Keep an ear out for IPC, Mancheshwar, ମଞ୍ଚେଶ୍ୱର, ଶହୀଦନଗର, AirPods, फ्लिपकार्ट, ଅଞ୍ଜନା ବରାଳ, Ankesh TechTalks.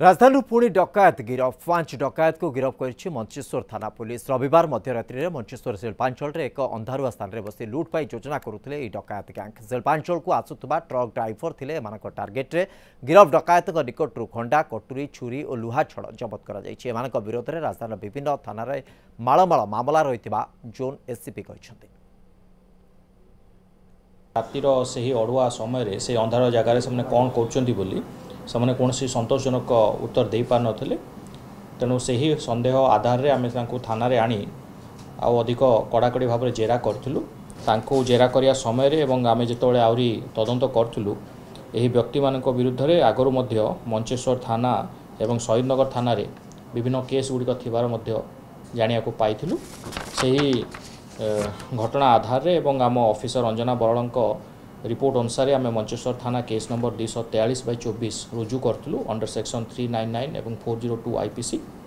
राजधानी पुणी डकायत गिरफ पांच डकायत को गिरफ कर मंचेश्वर थाना पुलिस रविवार मध्यरात्रि मंचेश्वर शिल्पांचल एक अंधारुआ स्थान में बस लुट पाई योजना करुले डकायत गैंग शिल्पांचल को आसुवा ट्रक ड्राइवर थे टार्गेट रे गिरफ डकायत निकटू खंडा कटुरी छुरी और लुहा छड़ जबत कर विरोध में राजधानी विभिन्न थाना मालमाल मामला रही जोन एससीपी रातिर से अड़ुआ समय से अंधार जगार से कौन कर ସେମାନେ କୌଣସି ସନ୍ତୋଷଜନକ ଉତ୍ତର ଦେଇପାରି ନଥିଲେ। ତେଣୁ ସେହି ସନ୍ଦେହ ଆଧାରରେ ଆମେ ତାଙ୍କୁ ଥାନାରେ ଆଣି ଆଉ ଅଧିକ କଡ଼ାକଡ଼ି ଭାବରେ ଜେରା କରିଥିଲୁ। ତାଙ୍କୁ ଜେରା କରିବା ସମୟରେ ଏବଂ ଆମେ ଯେତେବେଳେ ଆହୁରି ତଦନ୍ତ କରିଥିଲୁ, ଏହି ବ୍ୟକ୍ତିମାନଙ୍କ ବିରୁଦ୍ଧରେ ଆଗରୁ ମଧ୍ୟ ମଞ୍ଚେଶ୍ୱର ଥାନା ଏବଂ ଶହୀଦନଗର ଥାନାରେ ବିଭିନ୍ନ କେସ୍ ଗୁଡ଼ିକ ଥିବାର ମଧ୍ୟ ଜାଣିବାକୁ ପାଇଥିଲୁ। ସେହି ଘଟଣା ଆଧାରରେ ଏବଂ ଆମ ଅଫିସର ଅଞ୍ଜନା ବରାଳଙ୍କ रिपोर्ट अनुसार आम मंचेश्वर थाना केस नंबर 243/24 रुजू करूँ अंडर सेक्शन 399 एवं 402 IPC।